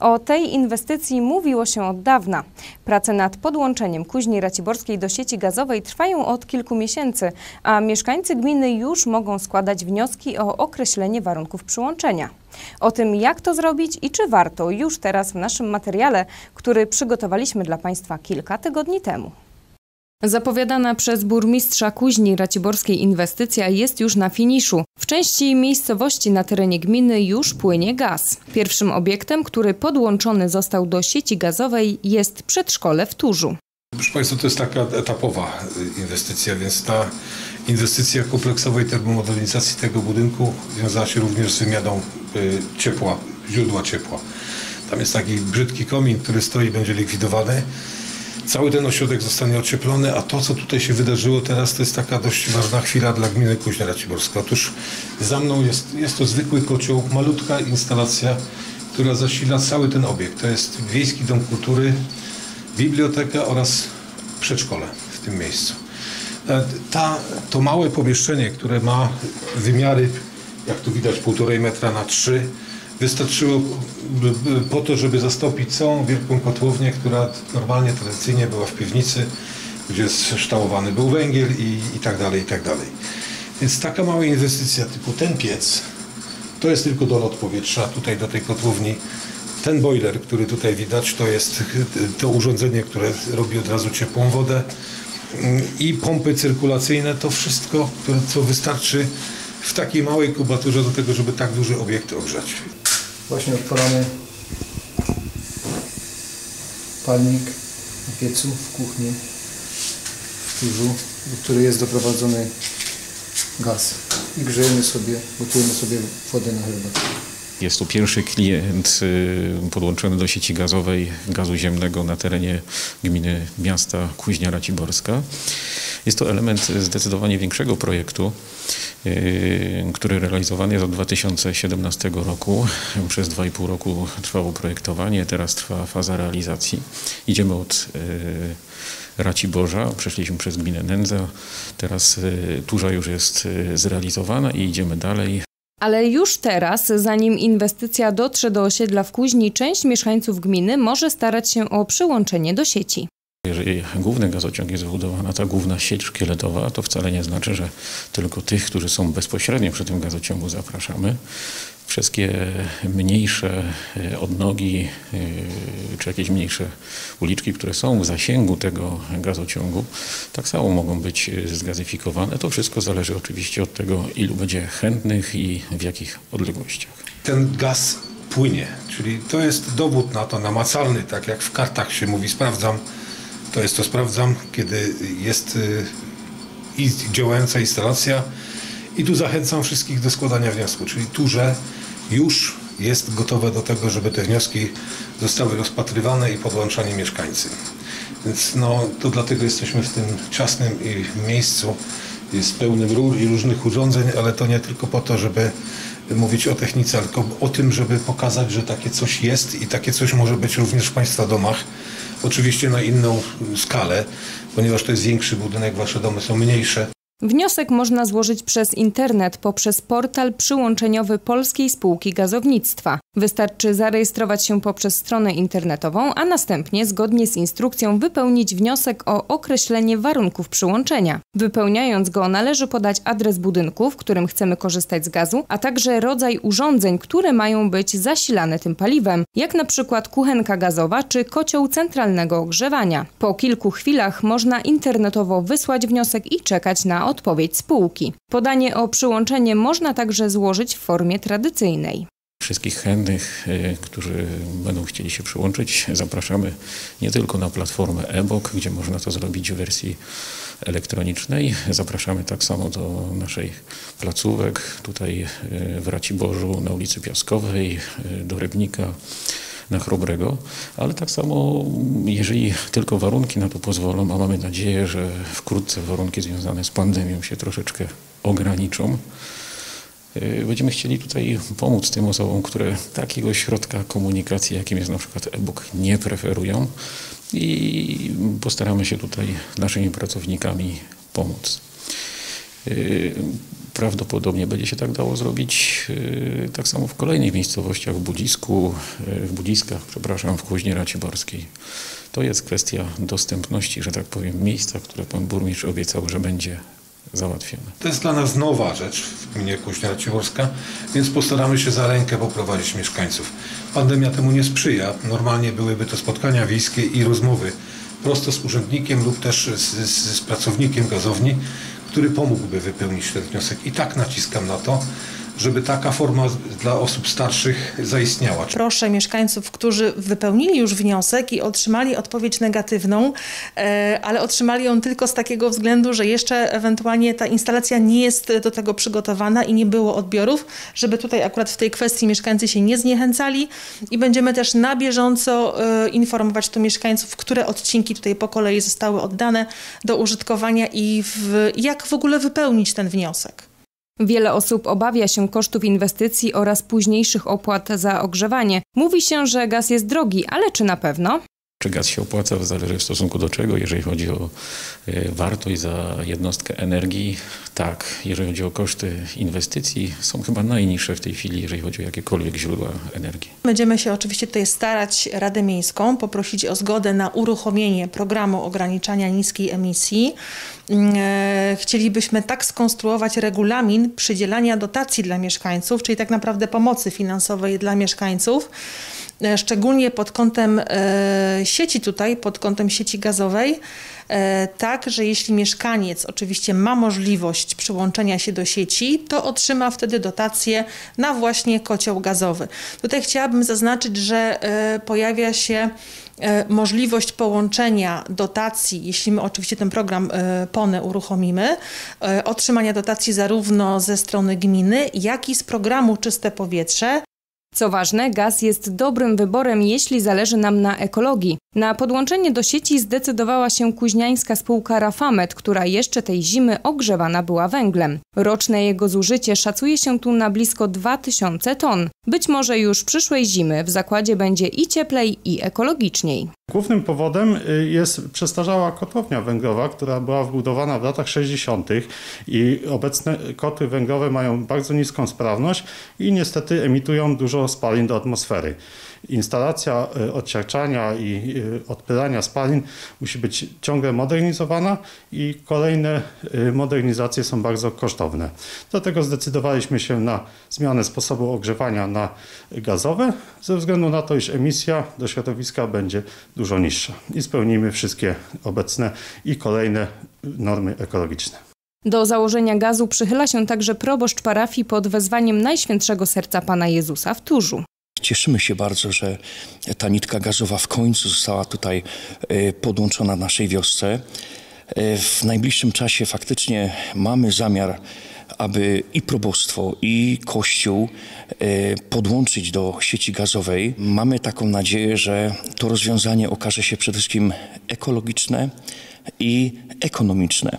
O tej inwestycji mówiło się od dawna. Prace nad podłączeniem Kuźni Raciborskiej do sieci gazowej trwają od kilku miesięcy, a mieszkańcy gminy już mogą składać wnioski o określenie warunków przyłączenia. O tym, jak to zrobić i czy warto, już teraz w naszym materiale, który przygotowaliśmy dla Państwa kilka tygodni temu. Zapowiadana przez burmistrza Kuźni Raciborskiej inwestycja jest już na finiszu. W części miejscowości na terenie gminy już płynie gaz. Pierwszym obiektem, który podłączony został do sieci gazowej, jest przedszkole w Tużu. Proszę Państwa, to jest taka etapowa inwestycja, więc ta inwestycja kompleksowej termomodernizacji tego budynku wiązała się również z wymianą ciepła, źródła ciepła. Tam jest taki brzydki komin, który stoi i będzie likwidowany. Cały ten ośrodek zostanie ocieplony, a to, co tutaj się wydarzyło teraz, to jest taka dość ważna chwila dla gminy Kuźnia Raciborska. Otóż za mną jest to zwykły kocioł, malutka instalacja, która zasila cały ten obiekt. To jest Wiejski Dom Kultury, biblioteka oraz przedszkole w tym miejscu. To małe pomieszczenie, które ma wymiary, jak tu widać, 1,5 metra na 3 metry, wystarczyło po to, żeby zastąpić całą wielką kotłownię, która normalnie, tradycyjnie była w piwnicy, gdzie ształowany był węgiel i tak dalej, i tak dalej. Więc taka mała inwestycja typu ten piec, to jest tylko dolot powietrza tutaj do tej kotłowni. Ten boiler, który tutaj widać, to jest to urządzenie, które robi od razu ciepłą wodę, i pompy cyrkulacyjne, to wszystko, co wystarczy w takiej małej kubaturze do tego, żeby tak duży obiekt ogrzać. Właśnie odpalamy palnik na piecu w kuchni w Tużu, do której jest doprowadzony gaz, i gotujemy sobie wodę na herbatę. Jest to pierwszy klient podłączony do sieci gazowej gazu ziemnego na terenie gminy miasta Kuźnia Raciborska. Jest to element zdecydowanie większego projektu, który realizowany jest od 2017 roku. Przez 2,5 roku trwało projektowanie, teraz trwa faza realizacji. Idziemy od Raciborza, przeszliśmy przez gminę Nędza, teraz Tuża już jest zrealizowana i idziemy dalej. Ale już teraz, zanim inwestycja dotrze do osiedla w Kuźni, część mieszkańców gminy może starać się o przyłączenie do sieci. Jeżeli główny gazociąg jest wybudowana, ta główna sieć szkieletowa, to wcale nie znaczy, że tylko tych, którzy są bezpośrednio przy tym gazociągu, zapraszamy. Wszystkie mniejsze odnogi czy jakieś mniejsze uliczki, które są w zasięgu tego gazociągu, tak samo mogą być zgazyfikowane. To wszystko zależy oczywiście od tego, ilu będzie chętnych i w jakich odległościach. Ten gaz płynie, czyli to jest dowód na to namacalny, tak jak w kartach się mówi, sprawdzam. To jest to sprawdzam, kiedy jest działająca instalacja, i tu zachęcam wszystkich do składania wniosku, czyli Tuże już jest gotowe do tego, żeby te wnioski zostały rozpatrywane i podłączani mieszkańcy. Więc no, to dlatego jesteśmy w tym ciasnym miejscu, jest pełnym rur i różnych urządzeń, ale to nie tylko po to, żeby mówić o technice, tylko o tym, żeby pokazać, że takie coś jest i takie coś może być również w Państwa domach. Oczywiście na inną skalę, ponieważ to jest większy budynek, Wasze domy są mniejsze. Wniosek można złożyć przez internet poprzez portal przyłączeniowy Polskiej Spółki Gazownictwa. Wystarczy zarejestrować się poprzez stronę internetową, a następnie zgodnie z instrukcją wypełnić wniosek o określenie warunków przyłączenia. Wypełniając go należy podać adres budynku, w którym chcemy korzystać z gazu, a także rodzaj urządzeń, które mają być zasilane tym paliwem, jak na przykład kuchenka gazowa czy kocioł centralnego ogrzewania. Po kilku chwilach można internetowo wysłać wniosek i czekać na odpowiedź spółki. Podanie o przyłączenie można także złożyć w formie tradycyjnej. Wszystkich chętnych, którzy będą chcieli się przyłączyć, zapraszamy nie tylko na platformę eBOK, gdzie można to zrobić w wersji elektronicznej. Zapraszamy tak samo do naszych placówek tutaj w Raciborzu na ulicy Piaskowej, do Rybnika, na Chrobrego, ale tak samo, jeżeli tylko warunki na to pozwolą, a mamy nadzieję, że wkrótce warunki związane z pandemią się troszeczkę ograniczą, będziemy chcieli tutaj pomóc tym osobom, które takiego środka komunikacji, jakim jest na przykład e-book, nie preferują, i postaramy się tutaj naszymi pracownikami pomóc. Prawdopodobnie będzie się tak dało zrobić tak samo w kolejnych miejscowościach, w Budziskach, w Kuźni Raciborskiej. To jest kwestia dostępności, że tak powiem, miejsca, które pan burmistrz obiecał, że będzie załatwione. To jest dla nas nowa rzecz w gminie Kuźnia Raciborska, więc postaramy się za rękę poprowadzić mieszkańców. Pandemia temu nie sprzyja. Normalnie byłyby to spotkania wiejskie i rozmowy prosto z urzędnikiem lub też z pracownikiem gazowni, który pomógłby wypełnić ten wniosek. I tak naciskam na to, żeby taka forma dla osób starszych zaistniała. Proszę mieszkańców, którzy wypełnili już wniosek i otrzymali odpowiedź negatywną, ale otrzymali ją tylko z takiego względu, że jeszcze ewentualnie ta instalacja nie jest do tego przygotowana i nie było odbiorów, żeby tutaj akurat w tej kwestii mieszkańcy się nie zniechęcali i będziemy też na bieżąco informować tu mieszkańców, które odcinki tutaj po kolei zostały oddane do użytkowania i jak w ogóle wypełnić ten wniosek. Wiele osób obawia się kosztów inwestycji oraz późniejszych opłat za ogrzewanie. Mówi się, że gaz jest drogi, ale czy na pewno? Czy gaz się opłaca, zależy w stosunku do czego. Jeżeli chodzi o wartość za jednostkę energii, tak. Jeżeli chodzi o koszty inwestycji, są chyba najniższe w tej chwili, jeżeli chodzi o jakiekolwiek źródła energii. Będziemy się oczywiście tutaj starać Radę Miejską poprosić o zgodę na uruchomienie programu ograniczania niskiej emisji. Chcielibyśmy tak skonstruować regulamin przydzielania dotacji dla mieszkańców, czyli tak naprawdę pomocy finansowej dla mieszkańców, szczególnie pod kątem sieci tutaj, pod kątem sieci gazowej, tak, że jeśli mieszkaniec oczywiście ma możliwość przyłączenia się do sieci, to otrzyma wtedy dotację na właśnie kocioł gazowy. Tutaj chciałabym zaznaczyć, że pojawia się możliwość połączenia dotacji, jeśli my oczywiście ten program PONE uruchomimy, otrzymania dotacji zarówno ze strony gminy, jak i z programu Czyste Powietrze. Co ważne, gaz jest dobrym wyborem, jeśli zależy nam na ekologii. Na podłączenie do sieci zdecydowała się kuźniańska spółka Rafamet, która jeszcze tej zimy ogrzewana była węglem. Roczne jego zużycie szacuje się tu na blisko 2000 ton. Być może już przyszłej zimy w zakładzie będzie i cieplej, i ekologiczniej. Głównym powodem jest przestarzała kotłownia węglowa, która była wbudowana w latach 60. i obecne kotły węglowe mają bardzo niską sprawność i niestety emitują dużo spalin do atmosfery. Instalacja odsiarczania i odpylania spalin musi być ciągle modernizowana i kolejne modernizacje są bardzo kosztowne. Dlatego zdecydowaliśmy się na zmianę sposobu ogrzewania na gazowe ze względu na to, iż emisja do środowiska będzie dużo niższa i spełnimy wszystkie obecne i kolejne normy ekologiczne. Do założenia gazu przychyla się także proboszcz parafii pod wezwaniem Najświętszego Serca Pana Jezusa w Tużu. Cieszymy się bardzo, że ta nitka gazowa w końcu została tutaj podłączona naszej wiosce. W najbliższym czasie faktycznie mamy zamiar, aby i probostwo, i kościół podłączyć do sieci gazowej. Mamy taką nadzieję, że to rozwiązanie okaże się przede wszystkim ekologiczne i ekonomiczne.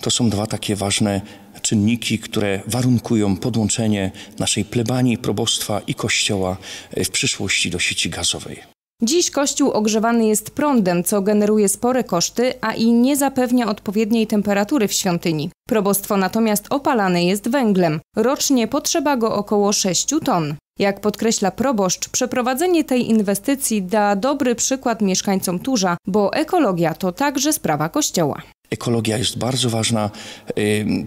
To są dwa takie ważne czynniki, które warunkują podłączenie naszej plebanii, probostwa i kościoła w przyszłości do sieci gazowej. Dziś kościół ogrzewany jest prądem, co generuje spore koszty, a i nie zapewnia odpowiedniej temperatury w świątyni. Probostwo natomiast opalane jest węglem. Rocznie potrzeba go około 6 ton. Jak podkreśla proboszcz, przeprowadzenie tej inwestycji da dobry przykład mieszkańcom Tuża, bo ekologia to także sprawa kościoła. Ekologia jest bardzo ważna.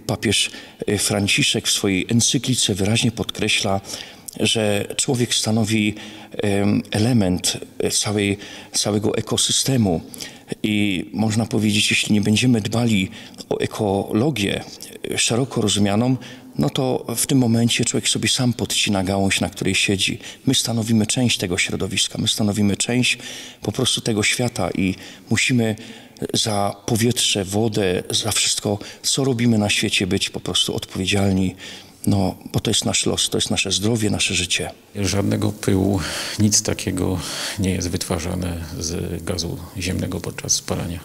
Papież Franciszek w swojej encyklice wyraźnie podkreśla, że człowiek stanowi element całego ekosystemu i można powiedzieć, jeśli nie będziemy dbali o ekologię szeroko rozumianą, no to w tym momencie człowiek sobie sam podcina gałąź, na której siedzi. My stanowimy część tego środowiska, my stanowimy część po prostu tego świata i musimy za powietrze, wodę, za wszystko, co robimy na świecie, być po prostu odpowiedzialni. No, bo to jest nasz los, to jest nasze zdrowie, nasze życie. Żadnego pyłu, nic takiego nie jest wytwarzane z gazu ziemnego podczas spalania.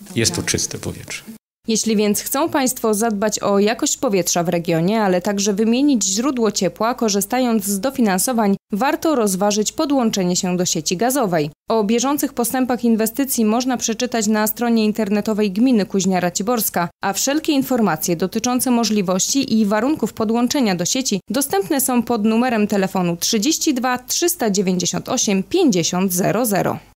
Dobra. Jest to czyste powietrze. Jeśli więc chcą Państwo zadbać o jakość powietrza w regionie, ale także wymienić źródło ciepła, korzystając z dofinansowań, warto rozważyć podłączenie się do sieci gazowej. O bieżących postępach inwestycji można przeczytać na stronie internetowej gminy Kuźnia Raciborska, a wszelkie informacje dotyczące możliwości i warunków podłączenia do sieci dostępne są pod numerem telefonu 32 398 50 00.